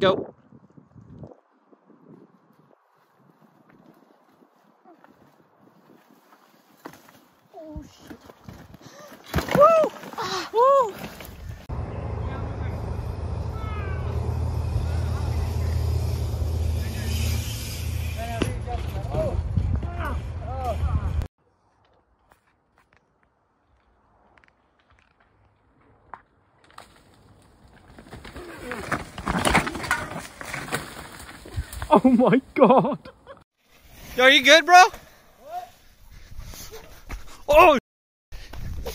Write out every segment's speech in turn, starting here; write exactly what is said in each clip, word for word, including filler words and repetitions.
Go. Oh shit. Woo! Ah, woo! Oh my god! Yo, you good, bro? What? Oh! Uh,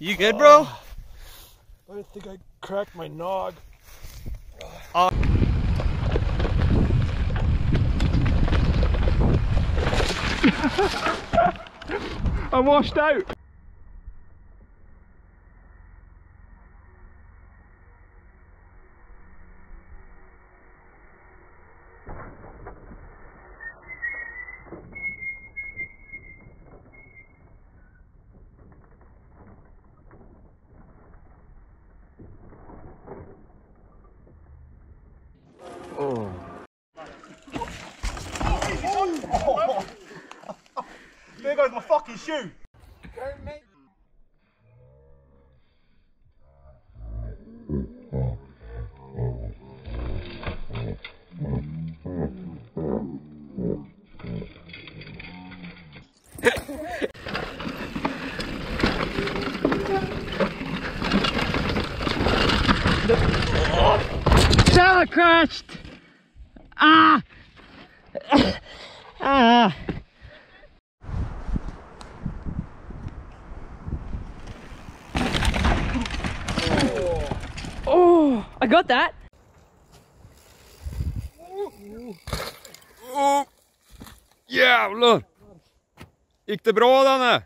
you good, uh, bro? I think I cracked my nog. Uh. I'm washed out. Oh. Oh. There goes my fucking shoe. Sail crashed. Ah! Ah! Oh. Oh! I got that! Oh. Jävlar! Gick det bra, Danne?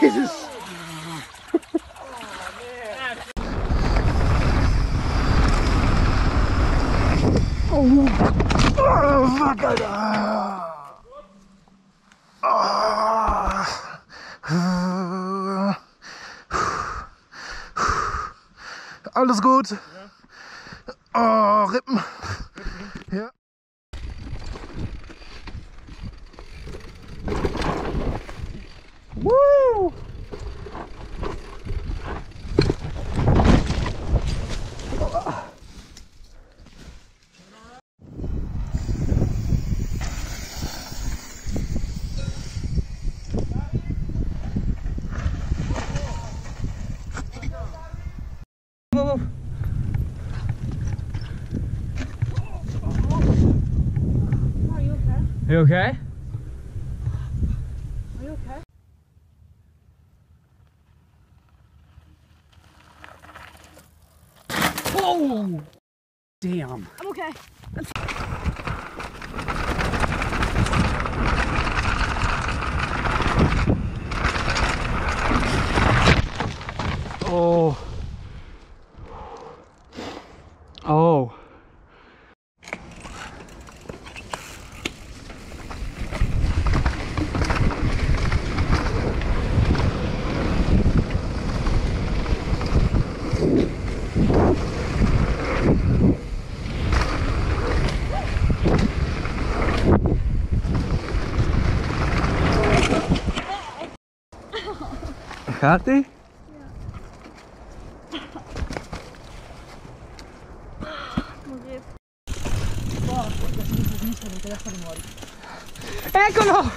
Jesus! Oh, oh my god! Ah. Ah. Alles gut? Oh, Rippen! Ja. Woo! You okay? Are you okay? Whoa! Damn. I'm okay. That's oh. Oh. Gaat die? Ja. Ik moet even... Wow, ik heb niet verdiend, ik heb echt van de morgen. Eccolo!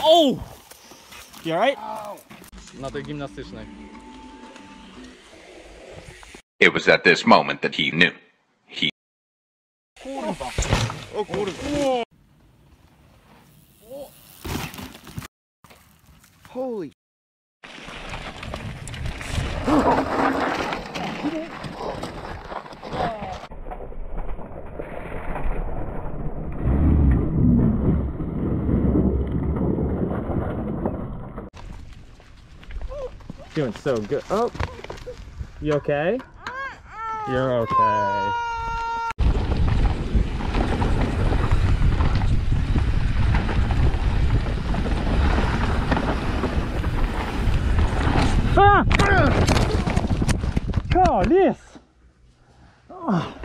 Oh! You alright? Na tej gimnastycznej. It was at this moment that he knew. He... Kurwa. O kurwa. Holy... Doing so good. Oh, you okay? You're okay. Ah! Oh, this. Oh.